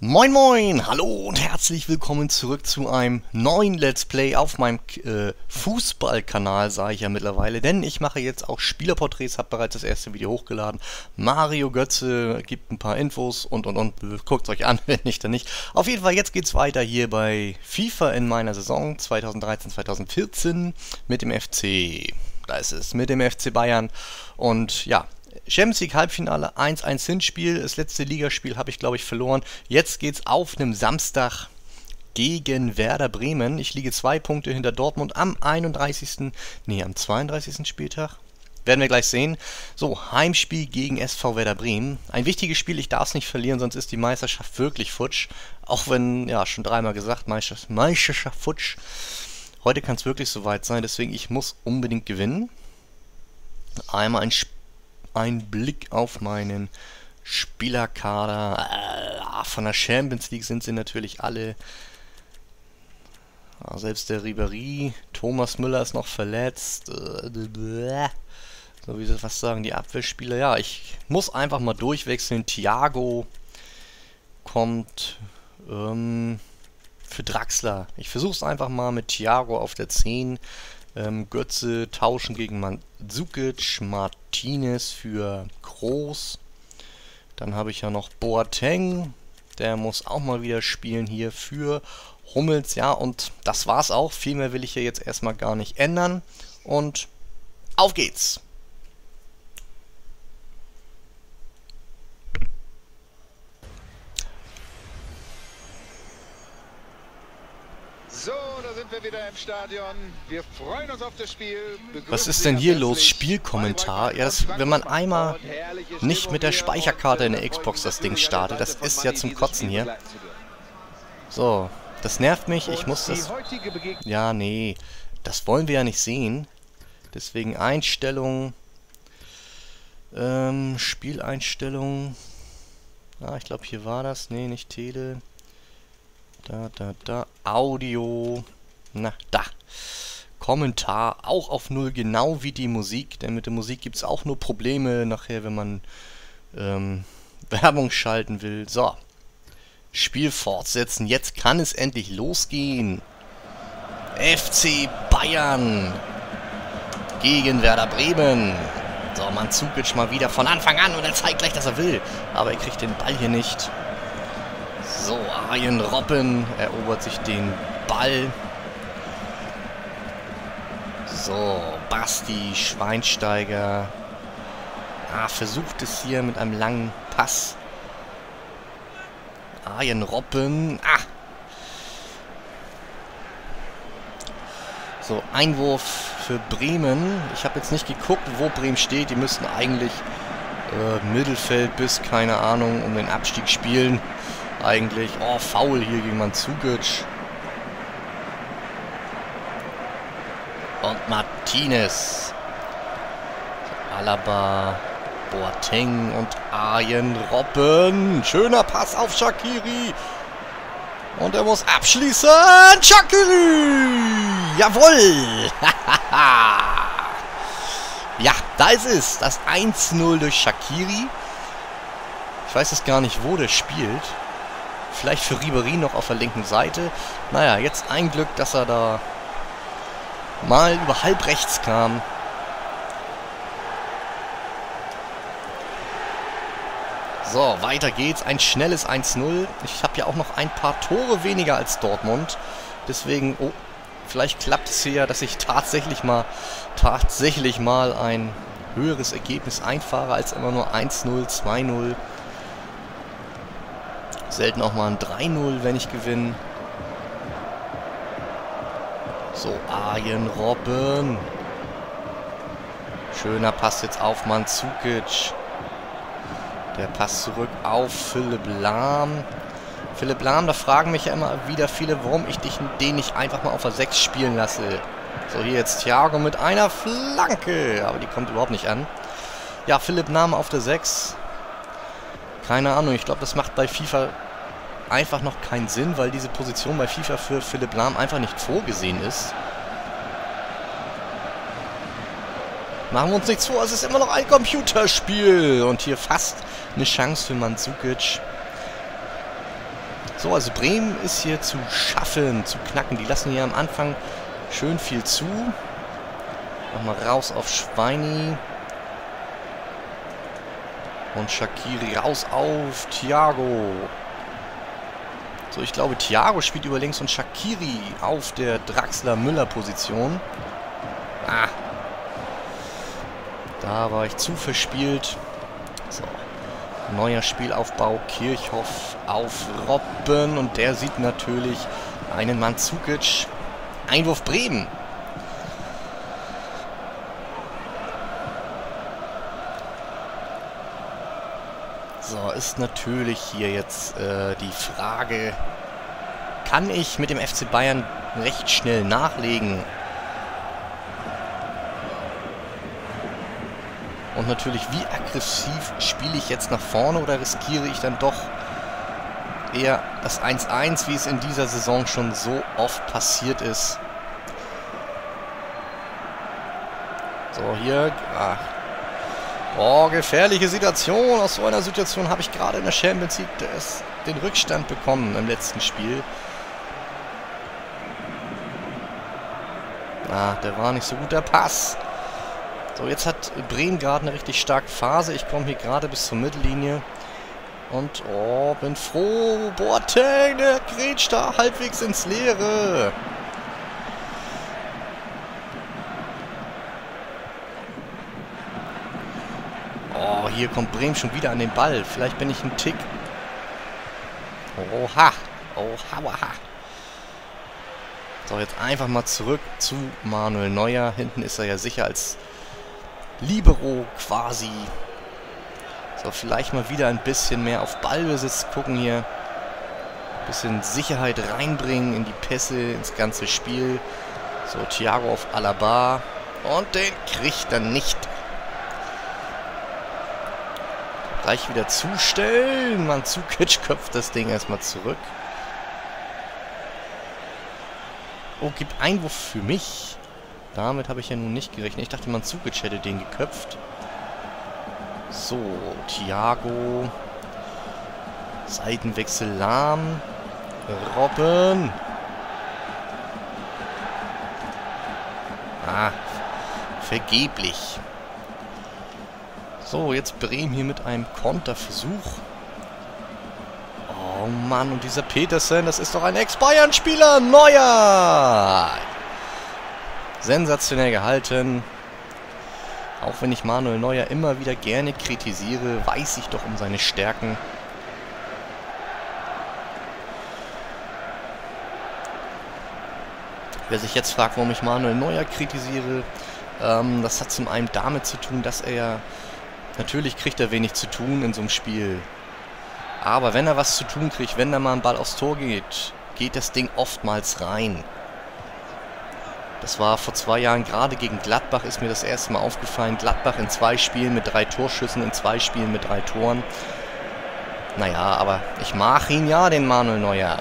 Moin moin, hallo und herzlich willkommen zurück zu einem neuen Let's Play auf meinem Fußballkanal, sage ich ja mittlerweile, denn ich mache jetzt auch Spielerporträts, habe bereits das erste Video hochgeladen. Mario Götze gibt ein paar Infos und, guckt es euch an, wenn nicht, dann nicht. Auf jeden Fall, jetzt geht's weiter hier bei FIFA in meiner Saison 2013-2014 mit dem FC, da ist es, mit dem FC Bayern und ja. Champions League Halbfinale, 1-1 Hinspiel, das letzte Ligaspiel habe ich glaube ich verloren. Jetzt geht's auf einem Samstag gegen Werder Bremen. Ich liege 2 Punkte hinter Dortmund am 32. Spieltag. Werden wir gleich sehen. So, Heimspiel gegen SV Werder Bremen. Ein wichtiges Spiel, ich darf es nicht verlieren, sonst ist die Meisterschaft wirklich futsch. Auch wenn, ja, schon dreimal gesagt, Meisterschaft futsch. Heute kann es wirklich soweit sein, deswegen ich muss unbedingt gewinnen. Einmal ein Spiel. Ein Blick auf meinen Spielerkader. Von der Champions League sind sie natürlich alle. Selbst der Ribéry. Thomas Müller ist noch verletzt. So wie sie fast sagen, die Abwehrspieler. Ja, ich muss einfach mal durchwechseln. Thiago kommt für Draxler. Ich versuche es einfach mal mit Thiago auf der 10. Götze tauschen gegen Mandžukić, Martinez für Kroos. Dann habe ich ja noch Boateng, der muss auch mal wieder spielen hier für Hummels. Ja, und das war's auch. Viel mehr will ich hier jetzt erstmal gar nicht ändern. Und auf geht's! So, da sind wir wieder im Stadion. Wir freuen uns auf das Spiel. Was ist denn hier los? Spielkommentar? Ja, das, wenn man einmal nicht mit der Speicherkarte in der Xbox das Ding startet, das ist ja zum Kotzen hier. So, das nervt mich. Ich muss das... Ja, nee. Das wollen wir ja nicht sehen. Deswegen Einstellungen. Spieleinstellungen. Ah, ich glaube, hier war das. Nee, nicht Tele. Da, Audio, na, da, Kommentar, auch auf 0, genau wie die Musik, denn mit der Musik gibt es auch nur Probleme nachher, wenn man Werbung schalten will. So, Spiel fortsetzen, jetzt kann es endlich losgehen. FC Bayern gegen Werder Bremen. So, Mandžukić mal wieder von Anfang an und er zeigt gleich, dass er will, aber er kriegt den Ball hier nicht. So, Arjen Robben erobert sich den Ball. So, Basti, Schweinsteiger. Versucht es hier mit einem langen Pass. Arjen Robben. So, Einwurf für Bremen. Ich habe jetzt nicht geguckt, wo Bremen steht. Die müssten eigentlich Mittelfeld bis, keine Ahnung, um den Abstieg spielen. Eigentlich. Oh, Foul hier gegen Mandžukić. Und Martinez. Alaba, Boateng und Arjen Robben. Schöner Pass auf Shaqiri. Und er muss abschließen. Shaqiri! Jawohl! Ja, da ist es. Das 1-0 durch Shaqiri. Ich weiß es gar nicht, wo der spielt. Vielleicht für Ribéry noch auf der linken Seite. Naja, jetzt ein Glück, dass er da mal über halb rechts kam. So, weiter geht's. Ein schnelles 1-0. Ich habe ja auch noch ein paar Tore weniger als Dortmund. Deswegen, oh, vielleicht klappt es hier, dass ich tatsächlich mal ein höheres Ergebnis einfahre als immer nur 1-0, 2-0. Selten auch mal ein 3-0, wenn ich gewinne. So, Arjen Robben. Schöner Pass jetzt auf Mandžukić. Der Pass zurück auf Philipp Lahm. Philipp Lahm, da fragen mich ja immer wieder viele, warum ich den nicht einfach mal auf der 6 spielen lasse. So, hier jetzt Thiago mit einer Flanke. Aber die kommt überhaupt nicht an. Ja, Philipp Lahm auf der 6. Keine Ahnung, ich glaube, das macht bei FIFA einfach noch keinen Sinn, weil diese Position bei FIFA für Philipp Lahm einfach nicht vorgesehen ist. Machen wir uns nichts vor, es ist immer noch ein Computerspiel. Und hier fast eine Chance für Mandžukić. So, also Bremen ist hier zu schaffen, zu knacken. Die lassen hier am Anfang schön viel zu. Nochmal raus auf Schweini. Und Shaqiri raus auf Thiago. So, ich glaube, Thiago spielt über links und Shaqiri auf der Draxler-Müller-Position. Ah. Da war ich zu verspielt. So. Neuer Spielaufbau, Kirchhoff auf Robben. Und der sieht natürlich einen Mandžukić. Einwurf Bremen. So, ist natürlich hier jetzt die Frage, kann ich mit dem FC Bayern recht schnell nachlegen? Und natürlich, wie aggressiv spiele ich jetzt nach vorne oder riskiere ich dann doch eher das 1-1, wie es in dieser Saison schon so oft passiert ist? So, hier... Ach. Oh, gefährliche Situation. Aus so einer Situation habe ich gerade in der Champions League den Rückstand bekommen im letzten Spiel. Der war nicht so gut, der Pass. So, jetzt hat Bremen gerade eine richtig starke Phase. Ich komme hier gerade bis zur Mittellinie. Und, oh, bin froh. Boateng, der grätscht da halbwegs ins Leere. Hier kommt Bremen schon wieder an den Ball. Vielleicht bin ich ein Tick. Oha. Oha. So, jetzt einfach mal zurück zu Manuel Neuer. Hinten ist er ja sicher als Libero quasi. So, vielleicht mal wieder ein bisschen mehr auf Ballbesitz gucken hier. Ein bisschen Sicherheit reinbringen in die Pässe, ins ganze Spiel. So, Thiago auf Alaba. Und den kriegt er nicht. Gleich wieder zustellen. Mandžukić köpft das Ding erstmal zurück. Oh, gibt Einwurf für mich. Damit habe ich ja nun nicht gerechnet. Ich dachte, Mandžukić hätte den geköpft. So, Thiago. Seitenwechsel Lahm. Robben. Vergeblich. So, jetzt Bremen hier mit einem Konterversuch. Oh Mann, und dieser Petersen, das ist doch ein Ex-Bayern-Spieler. Neuer! Sensationell gehalten. Auch wenn ich Manuel Neuer immer wieder gerne kritisiere, weiß ich doch um seine Stärken. Wer sich jetzt fragt, warum ich Manuel Neuer kritisiere, das hat zum einen damit zu tun, dass er... Natürlich kriegt er wenig zu tun in so einem Spiel. Aber wenn er was zu tun kriegt, wenn da mal ein Ball aufs Tor geht, geht das Ding oftmals rein. Das war vor 2 Jahren gerade gegen Gladbach, ist mir das erste Mal aufgefallen. Gladbach in 2 Spielen mit 3 Torschüssen, in 2 Spielen mit 3 Toren. Naja, aber ich mag ihn ja, den Manuel Neuer.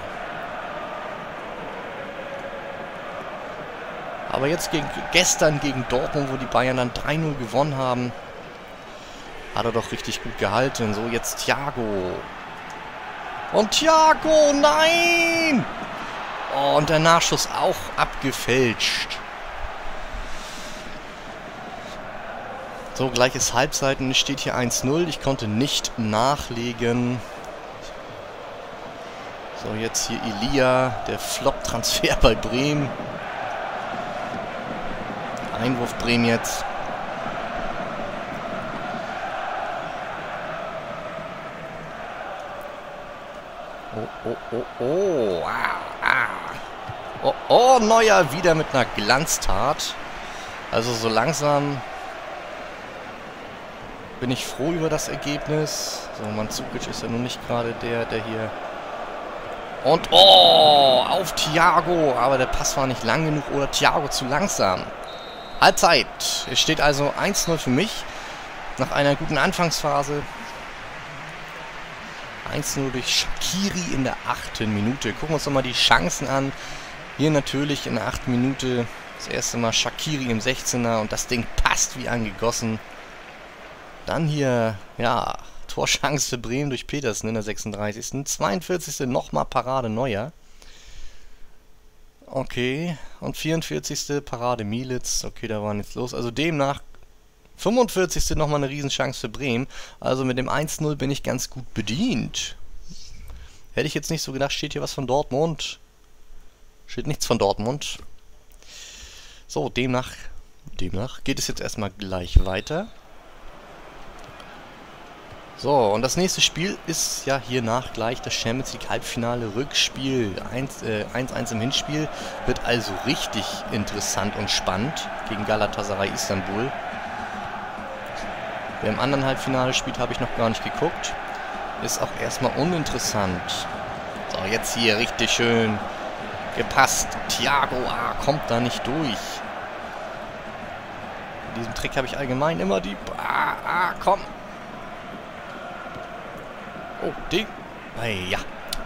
Aber jetzt gestern gegen Dortmund, wo die Bayern dann 3-0 gewonnen haben, hat er doch richtig gut gehalten. So, jetzt Thiago. Und Thiago, nein! Oh, und der Nachschuss auch abgefälscht. So, gleich ist Halbzeiten. Steht hier 1-0. Ich konnte nicht nachlegen. So, jetzt hier Elia. Der Flop-Transfer bei Bremen. Einwurf Bremen jetzt. Oh, Neuer wieder mit einer Glanztat. Also so langsam bin ich froh über das Ergebnis. So, Mandžukić ist ja nun nicht gerade der hier... Und, oh, auf Thiago. Aber der Pass war nicht lang genug oder Thiago zu langsam. Halbzeit. Es steht also 1-0 für mich. Nach einer guten Anfangsphase. 1-0 durch Shaqiri in der 8. Minute. Gucken wir uns nochmal die Chancen an. Hier natürlich in der 8. Minute das erste Mal Shaqiri im 16er und das Ding passt wie angegossen. Dann hier, ja, Torchance für Bremen durch Petersen in der 36. 42. nochmal Parade Neuer. Okay, und 44. Parade Militz. Okay, da war nichts los. Also demnach 45. nochmal eine Riesenchance für Bremen. Also mit dem 1-0 bin ich ganz gut bedient. Hätte ich jetzt nicht so gedacht. Steht hier was von Dortmund? Steht nichts von Dortmund. So, demnach geht es jetzt erstmal gleich weiter. So, und das nächste Spiel ist ja hiernach gleich das Champions League Halbfinale Rückspiel. 1-1 im Hinspiel. Wird also richtig interessant und spannend gegen Galatasaray Istanbul. Wer im anderen Halbfinale spielt, habe ich noch gar nicht geguckt. Ist auch erstmal uninteressant. So, jetzt hier richtig schön gepasst. Thiago kommt da nicht durch. In diesem Trick habe ich allgemein immer die... komm! Oh, Ding. Ja.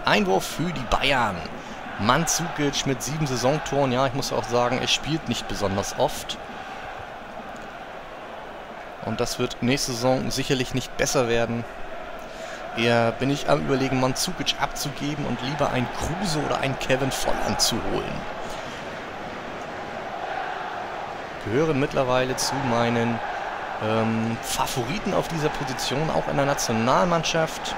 Einwurf für die Bayern. Mandžukić mit 7 Saisontoren. Ja, ich muss auch sagen, er spielt nicht besonders oft. Und das wird nächste Saison sicherlich nicht besser werden. Eher bin ich am Überlegen, Mandžukić abzugeben und lieber einen Kruse oder einen Kevin Volland zu holen. Gehören mittlerweile zu meinen Favoriten auf dieser Position, auch in der Nationalmannschaft.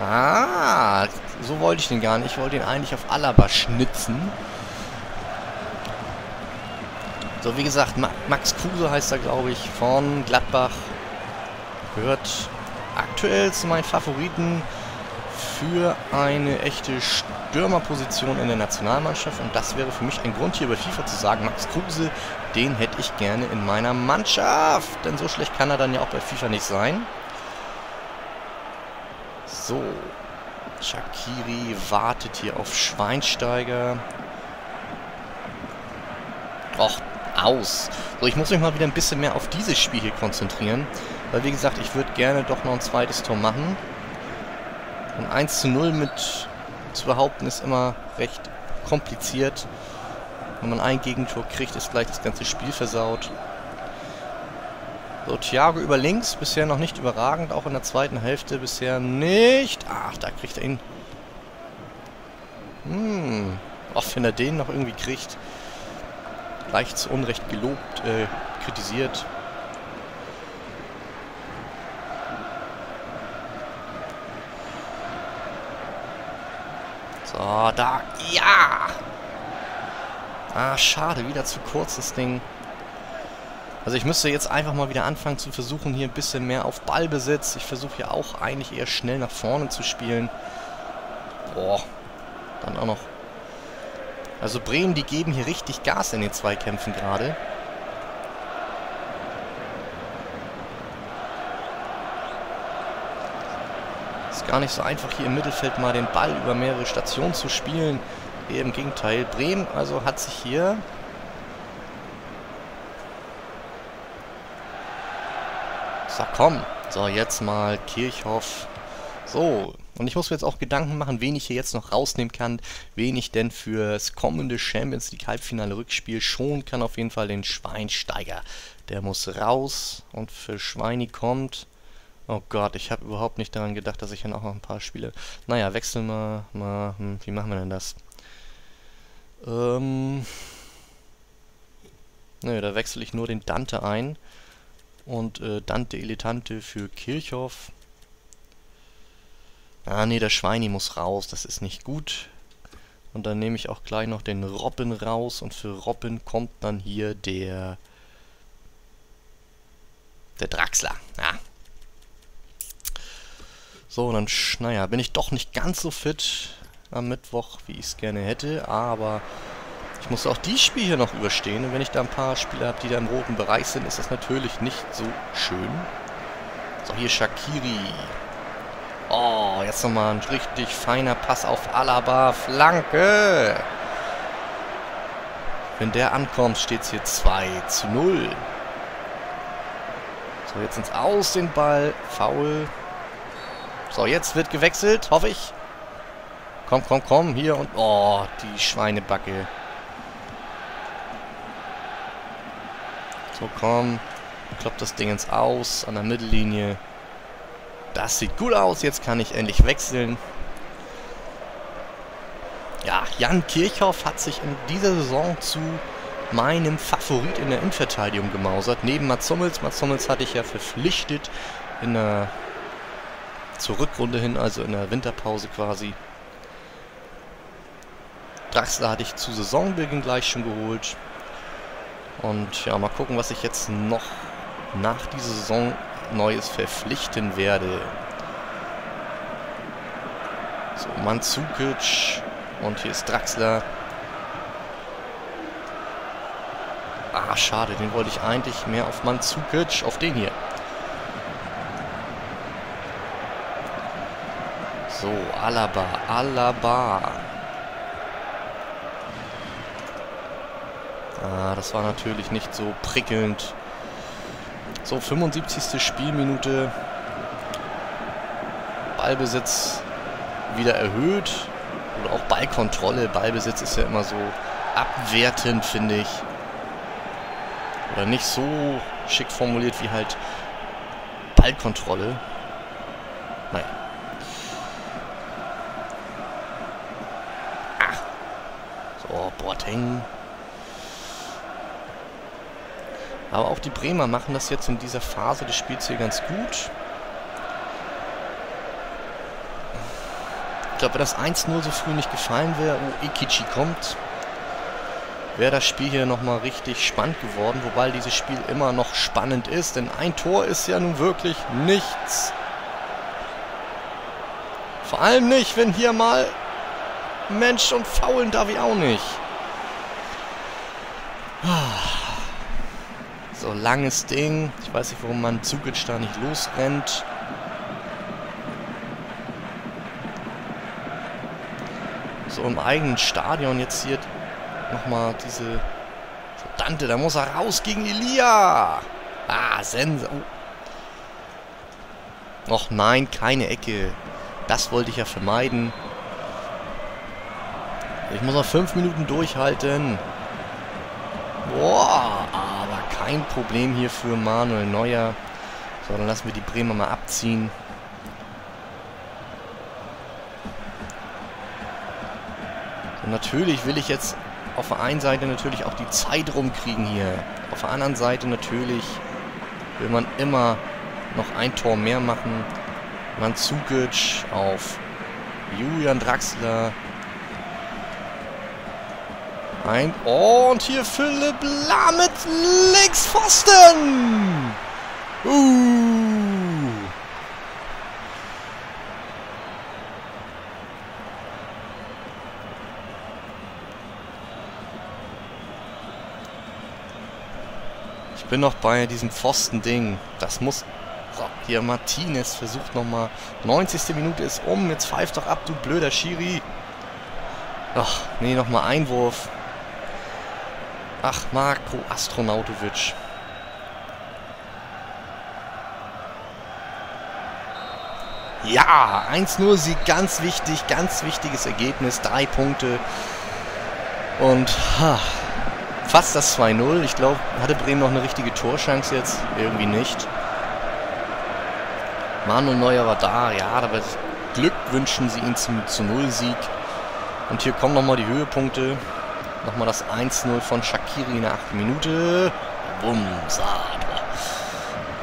Ah, so wollte ich den gar nicht. Ich wollte ihn eigentlich auf Alaba schnitzen. So, wie gesagt, Max Kruse heißt er, glaube ich, von Gladbach. Gehört aktuell zu meinen Favoriten für eine echte Stürmerposition in der Nationalmannschaft. Und das wäre für mich ein Grund, hier bei FIFA zu sagen, Max Kruse, den hätte ich gerne in meiner Mannschaft. Denn so schlecht kann er dann ja auch bei FIFA nicht sein. So, Shaqiri wartet hier auf Schweinsteiger. Och, aus. So, ich muss mich mal wieder ein bisschen mehr auf dieses Spiel hier konzentrieren. Weil, wie gesagt, ich würde gerne doch noch ein zweites Tor machen. Und 1:0 mit zu behaupten ist immer recht kompliziert. Wenn man ein Gegentor kriegt, ist gleich das ganze Spiel versaut. So, Thiago über links, bisher noch nicht überragend, auch in der zweiten Hälfte bisher nicht. Ach, da kriegt er ihn. Auch wenn er den noch irgendwie kriegt. Gleich zu Unrecht gelobt, kritisiert. So, da, ja! Ah, schade, wieder zu kurz das Ding. Also ich müsste jetzt einfach mal wieder anfangen zu versuchen, hier ein bisschen mehr auf Ballbesitz. Ich versuche ja auch eigentlich eher schnell nach vorne zu spielen. Boah, dann auch noch. Also Bremen, die geben hier richtig Gas in den Zweikämpfen gerade. Ist gar nicht so einfach, hier im Mittelfeld mal den Ball über mehrere Stationen zu spielen. Eher im Gegenteil. Bremen also hat sich hier... So, komm. So, jetzt mal Kirchhoff. So, und ich muss mir jetzt auch Gedanken machen, wen ich hier jetzt noch rausnehmen kann, wen ich denn fürs kommende Champions League Halbfinale Rückspiel schonen kann. Auf jeden Fall den Schweinsteiger. Der muss raus und für Schweini kommt... Oh Gott, ich habe überhaupt nicht daran gedacht, dass ich dann auch noch ein paar Spiele... Naja, wechseln wir mal... wie machen wir denn das? Nö, da wechsle ich nur den Dante ein. Und Dante Elitante für Kirchhoff. Ah ne, der Schweini muss raus, das ist nicht gut. Und dann nehme ich auch gleich noch den Robben raus. Und für Robben kommt dann hier der... Der Draxler, ah. So, dann, naja, bin ich doch nicht ganz so fit am Mittwoch, wie ich es gerne hätte, aber ich muss auch dieses Spiel hier noch überstehen. Und wenn ich da ein paar Spieler habe, die da im roten Bereich sind, ist das natürlich nicht so schön. So, hier Shaqiri. Oh, jetzt nochmal ein richtig feiner Pass auf Alaba. Flanke! Wenn der ankommt, steht es hier 2:0. So, jetzt ins Aus den Ball. Foul. So, jetzt wird gewechselt, hoffe ich. Komm, komm, komm, hier und... Oh, die Schweinebacke. So, komm. Kloppt das Ding ins Aus, an der Mittellinie. Das sieht gut aus, jetzt kann ich endlich wechseln. Ja, Jan Kirchhoff hat sich in dieser Saison zu meinem Favorit in der Innenverteidigung gemausert. Neben Mats Hummels. Mats Hummels hatte ich ja verpflichtet in der Rückrunde hin, also in der Winterpause quasi. Draxler hatte ich zu Saisonbeginn gleich schon geholt. Und ja, mal gucken, was ich jetzt noch nach dieser Saison Neues verpflichten werde. So, Mandžukić und hier ist Draxler. Ah, schade, den wollte ich eigentlich mehr auf Mandžukić, auf den hier. So, Alaba, Alaba. Ah, das war natürlich nicht so prickelnd. So, 75. Spielminute. Ballbesitz wieder erhöht. Oder auch Ballkontrolle. Ballbesitz ist ja immer so abwertend, finde ich. Oder nicht so schick formuliert wie halt Ballkontrolle. Naja. Ah. So, Boateng. Aber auch die Bremer machen das jetzt in dieser Phase des Spiels hier ganz gut. Ich glaube, wenn das 1-0 so früh nicht gefallen wäre, wo Ikichi kommt, wäre das Spiel hier nochmal richtig spannend geworden. Wobei dieses Spiel immer noch spannend ist, denn ein Tor ist ja nun wirklich nichts. Vor allem nicht, wenn hier mal Mensch und faulen darf ich auch nicht. So, langes Ding. Ich weiß nicht, warum man Mandžukić da nicht losrennt. So, im eigenen Stadion jetzt hier nochmal diese... Dante, da muss er raus gegen Elia. Ah, Sense. Oh. Och nein, keine Ecke. Das wollte ich ja vermeiden. Ich muss noch 5 Minuten durchhalten. Boah. Kein Problem hier für Manuel Neuer. So, dann lassen wir die Bremer mal abziehen. Und natürlich will ich jetzt auf der einen Seite natürlich auch die Zeit rumkriegen hier. Auf der anderen Seite natürlich will man immer noch ein Tor mehr machen. Mandžukić auf Julian Draxler. Ein und hier Philipp Lahm mit Linkspfosten. Ich bin noch bei diesem Pfosten-Ding. Das muss... So, hier Martinez versucht nochmal. 90. Minute ist um. Jetzt pfeift doch ab, du blöder Schiri. Ach, nee, nochmal Einwurf. Ach, Marko Astronautovic. Ja, 1-0 Sieg, ganz wichtig, ganz wichtiges Ergebnis, 3 Punkte. Und fast das 2-0. Ich glaube, hatte Bremen noch eine richtige Torchance jetzt? Irgendwie nicht. Manuel Neuer war da, ja, aber Glück wünschen sie ihm zum 0-Sieg. Und hier kommen nochmal die Höhepunkte. Nochmal das 1-0 von Shaqiri in der 8. Minute. Bumsade.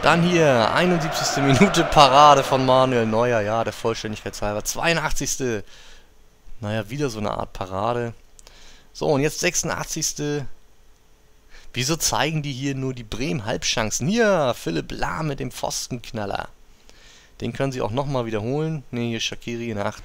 Dann hier, 71. Minute Parade von Manuel Neuer. Ja, der Vollständigkeit halber. 82. Naja, wieder so eine Art Parade. So, und jetzt 86. Wieso zeigen die hier nur die Bremen-Halbchancen? Hier, Philipp Lahm mit dem Pfostenknaller. Den können sie auch nochmal wiederholen. Ne, hier Shaqiri in der 8.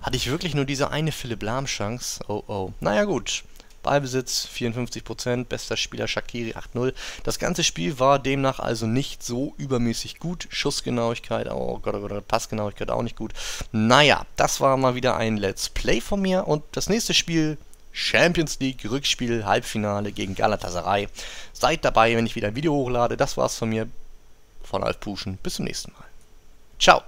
Hatte ich wirklich nur diese eine Philipp Lahm-Chance? Oh, oh. Naja, gut. Ballbesitz 54%, bester Spieler Shaqiri 8-0. Das ganze Spiel war demnach also nicht so übermäßig gut. Schussgenauigkeit, oh Gott, Passgenauigkeit auch nicht gut. Naja, das war mal wieder ein Let's Play von mir. Und das nächste Spiel, Champions League, Rückspiel, Halbfinale gegen Galatasaray. Seid dabei, wenn ich wieder ein Video hochlade. Das war's von mir, von Alf Puschen. Bis zum nächsten Mal. Ciao.